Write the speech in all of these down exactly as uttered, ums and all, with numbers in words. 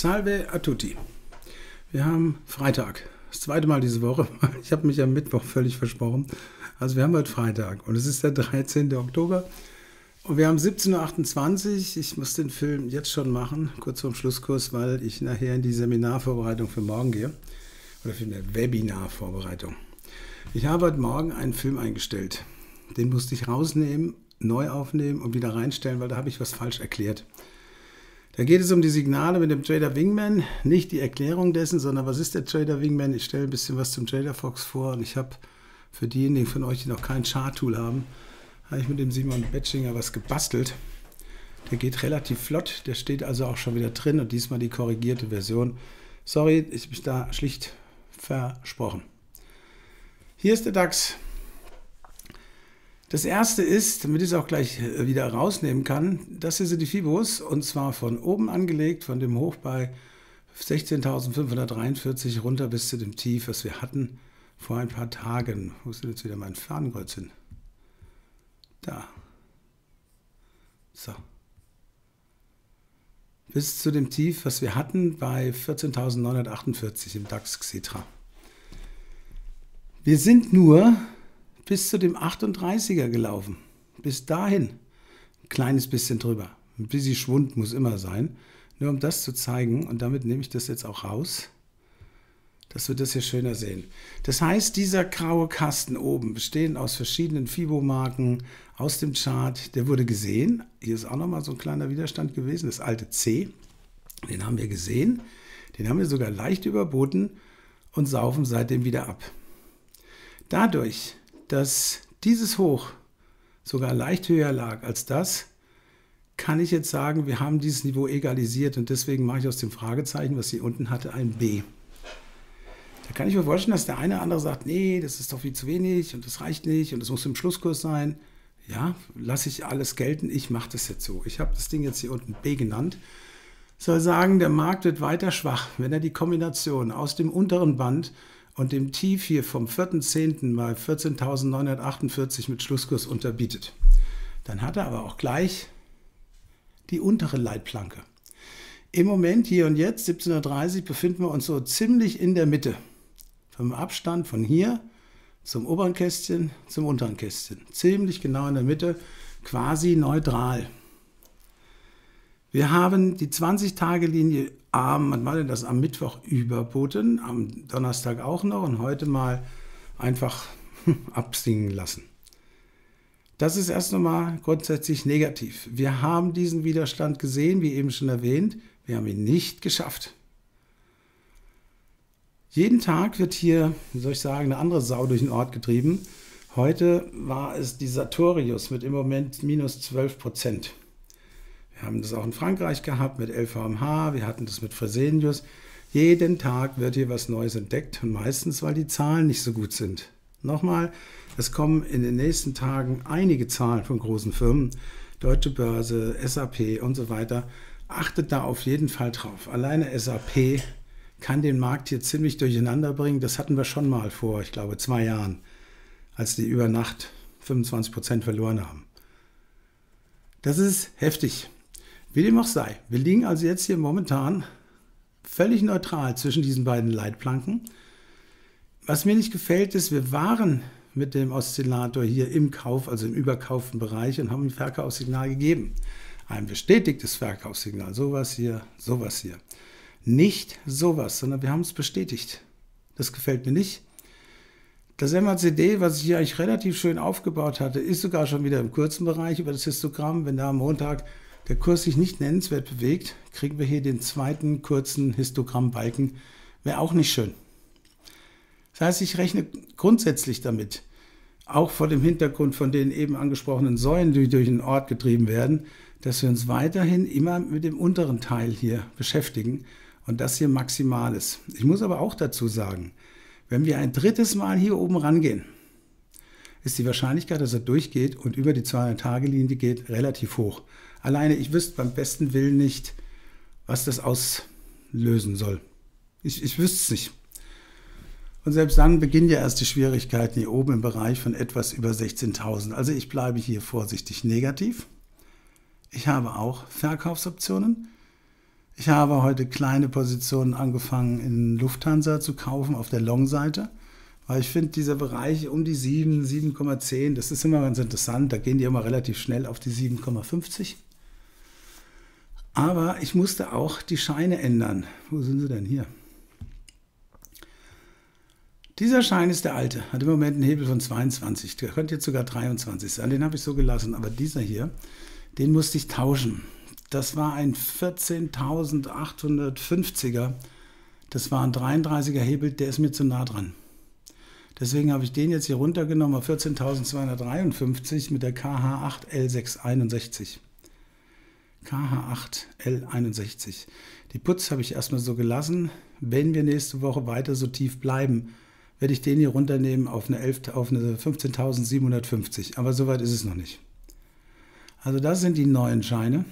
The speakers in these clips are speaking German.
Salve a tutti. Wir haben Freitag. Das zweite Mal diese Woche. Ich habe mich am Mittwoch völlig versprochen. Also wir haben heute Freitag und es ist der dreizehnte Oktober. Und wir haben siebzehn Uhr achtundzwanzig. Ich muss den Film jetzt schon machen, kurz vorm Schlusskurs, weil ich nachher in die Seminarvorbereitung für morgen gehe. Oder vielmehr Webinarvorbereitung. Ich habe heute Morgen einen Film eingestellt. Den musste ich rausnehmen, neu aufnehmen und wieder reinstellen, weil da habe ich was falsch erklärt. Da geht es um die Signale mit dem Trader Wingman, nicht die Erklärung dessen, sondern was ist der Trader Wingman? Ich stelle ein bisschen was zum Trader Fox vor und ich habe für diejenigen von euch, die noch kein Chart-Tool haben, habe ich mit dem Simon Betschinger was gebastelt. Der geht relativ flott, der steht also auch schon wieder drin und diesmal die korrigierte Version. Sorry, ich habe mich da schlicht versprochen. Hier ist der DAX. Das erste ist, damit ich es auch gleich wieder rausnehmen kann, das hier sind die Fibus und zwar von oben angelegt, von dem Hoch bei sechzehntausendfünfhundertdreiundvierzig runter bis zu dem Tief, was wir hatten vor ein paar Tagen. Wo ist denn jetzt wieder mein Fadenkreuz hin? Da. So. Bis zu dem Tief, was wir hatten bei vierzehntausendneunhundertachtundvierzig im DAX Xetra. Wir sind nur bis zu dem achtunddreißiger gelaufen. Bis dahin. Ein kleines bisschen drüber. Ein bisschen Schwund muss immer sein. Nur um das zu zeigen, und damit nehme ich das jetzt auch raus, dass wir das hier schöner sehen. Das heißt, dieser graue Kasten oben, bestehend aus verschiedenen Fibo-Marken, aus dem Chart, der wurde gesehen. Hier ist auch nochmal so ein kleiner Widerstand gewesen, das alte C. Den haben wir gesehen. Den haben wir sogar leicht überboten und saufen seitdem wieder ab. Dadurch, dass dieses Hoch sogar leicht höher lag als das, kann ich jetzt sagen, wir haben dieses Niveau egalisiert und deswegen mache ich aus dem Fragezeichen, was sie unten hatte, ein B. Da kann ich mir vorstellen, dass der eine oder andere sagt, nee, das ist doch viel zu wenig und das reicht nicht und das muss im Schlusskurs sein. Ja, lasse ich alles gelten, ich mache das jetzt so. Ich habe das Ding jetzt hier unten B genannt. Soll sagen, der Markt wird weiter schwach, wenn er die Kombination aus dem unteren Band und dem Tief hier vom vierten zehnten bei vierzehntausendneunhundertachtundvierzig mit Schlusskurs unterbietet. Dann hat er aber auch gleich die untere Leitplanke. Im Moment, hier und jetzt, siebzehn Uhr dreißig, befinden wir uns so ziemlich in der Mitte. Vom Abstand von hier zum oberen Kästchen, zum unteren Kästchen. Ziemlich genau in der Mitte, quasi neutral. Wir haben die zwanzig-Tage-Linie, am, wann war denn das, am Mittwoch überboten, am Donnerstag auch noch und heute mal einfach absingen lassen. Das ist erst einmal grundsätzlich negativ. Wir haben diesen Widerstand gesehen, wie eben schon erwähnt, wir haben ihn nicht geschafft. Jeden Tag wird hier, wie soll ich sagen, eine andere Sau durch den Ort getrieben. Heute war es die Sartorius mit im Moment minus zwölf Prozent. Wir haben das auch in Frankreich gehabt mit L V M H, wir hatten das mit Fresenius. Jeden Tag wird hier was Neues entdeckt und meistens, weil die Zahlen nicht so gut sind. Nochmal, es kommen in den nächsten Tagen einige Zahlen von großen Firmen, Deutsche Börse, S A P und so weiter. Achtet da auf jeden Fall drauf. Alleine S A P kann den Markt hier ziemlich durcheinander bringen. Das hatten wir schon mal vor, ich glaube, zwei Jahren, als die über Nacht fünfundzwanzig Prozent verloren haben. Das ist heftig. Wie dem auch sei, wir liegen also jetzt hier momentan völlig neutral zwischen diesen beiden Leitplanken. Was mir nicht gefällt ist, wir waren mit dem Oszillator hier im Kauf, also im überkauften Bereich und haben ein Verkaufssignal gegeben. Ein bestätigtes Verkaufssignal, sowas hier, sowas hier. Nicht sowas, sondern wir haben es bestätigt. Das gefällt mir nicht. Das M A C D, was ich hier eigentlich relativ schön aufgebaut hatte, ist sogar schon wieder im kurzen Bereich über das Histogramm, wenn da am Montag der Kurs sich nicht nennenswert bewegt, kriegen wir hier den zweiten kurzen Histogrammbalken. Wäre auch nicht schön. Das heißt, ich rechne grundsätzlich damit, auch vor dem Hintergrund von den eben angesprochenen Säulen, die durch den Ort getrieben werden, dass wir uns weiterhin immer mit dem unteren Teil hier beschäftigen und das hier maximal ist. Ich muss aber auch dazu sagen, wenn wir ein drittes Mal hier oben rangehen, ist die Wahrscheinlichkeit, dass er durchgeht und über die zweihundert-Tage-Linie geht, relativ hoch. Alleine, ich wüsste beim besten Willen nicht, was das auslösen soll. Ich, ich wüsste es nicht. Und selbst dann beginnen ja erst die Schwierigkeiten hier oben im Bereich von etwas über sechzehntausend. Also ich bleibe hier vorsichtig negativ. Ich habe auch Verkaufsoptionen. Ich habe heute kleine Positionen angefangen in Lufthansa zu kaufen auf der Long-Seite, weil ich finde, dieser Bereich um die sieben, sieben Komma zehn, das ist immer ganz interessant. Da gehen die immer relativ schnell auf die sieben Komma fünfzig. Aber ich musste auch die Scheine ändern. Wo sind sie denn hier? Dieser Schein ist der alte, hat im Moment einen Hebel von zweiundzwanzig. Der könnte jetzt sogar dreiundzwanzig sein. Den habe ich so gelassen. Aber dieser hier, den musste ich tauschen. Das war ein vierzehntausendachthundertfünfziger. Das war ein dreiunddreißiger Hebel. Der ist mir zu nah dran. Deswegen habe ich den jetzt hier runtergenommen auf vierzehntausendzweihundertdreiundfünfzig mit der K H acht L sechs einundsechzig. K H acht L einundsechzig. Die Putz habe ich erstmal so gelassen. Wenn wir nächste Woche weiter so tief bleiben, werde ich den hier runternehmen auf eine, eine fünfzehntausendsiebenhundertfünfzig. Aber soweit ist es noch nicht. Also das sind die neuen Scheine.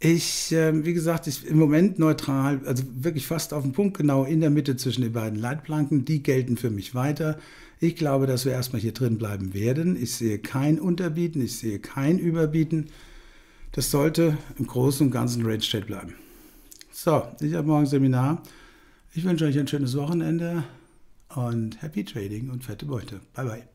Ich, äh, wie gesagt, ich im Moment neutral, also wirklich fast auf den Punkt, genau in der Mitte zwischen den beiden Leitplanken, die gelten für mich weiter. Ich glaube, dass wir erstmal hier drin bleiben werden. Ich sehe kein Unterbieten, ich sehe kein Überbieten. Das sollte im Großen und Ganzen Range State bleiben. So, ich habe morgen Seminar. Ich wünsche euch ein schönes Wochenende und Happy Trading und fette Beute. Bye, bye.